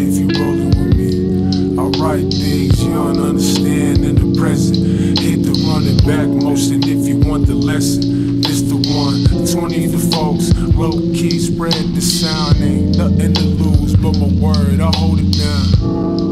if you rollin' with me. I write things you don't understand in the present. Hit the running back motion if you want the lesson. This the one, 20 the folks. Low key spread the sound, ain't nothing to lose but my word. I hold it down.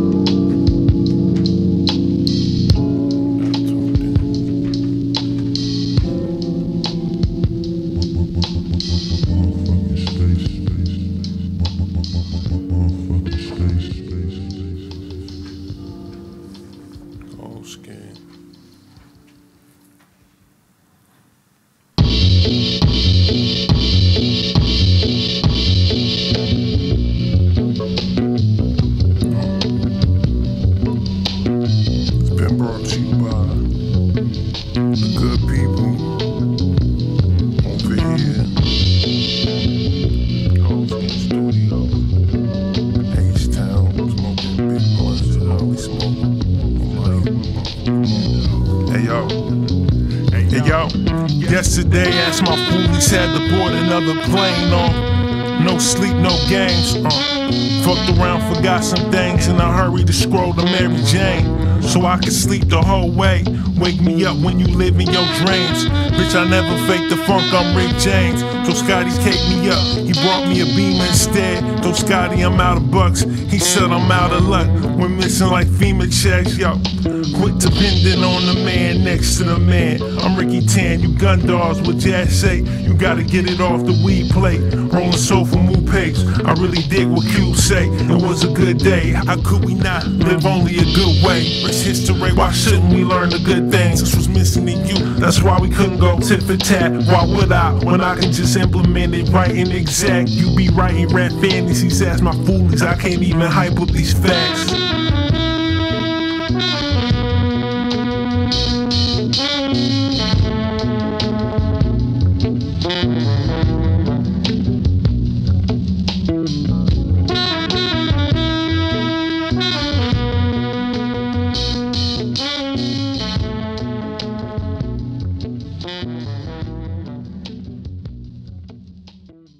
Yesterday, as my foolies had to board another plane on. No sleep, no games. Fucked around, forgot some things, and I hurried to scroll to Mary Jane so I could sleep the whole way. Wake me up when you live in your dreams. Bitch, I never faked the funk, I'm Rick James. So Scotty caked me up, he brought me a Beamer instead. Though Scotty, I'm out of bucks, he said I'm out of luck. We're missing like FEMA checks, yo. Quit depending on the man next to the man. I'm Ricky Tan, you gun dogs, what Jazz say? You gotta get it off the weed plate. Rolling sofa, move pace, I really dig what Q say. It was a good day, how could we not live only a good way? It's history, why shouldn't we learn the good things? This was missing to you, that's why we couldn't go tit for tat, why would I, when I can just implement it right and exact? You be writing rap fantasies, that's my foolies, I can't even hype up these facts.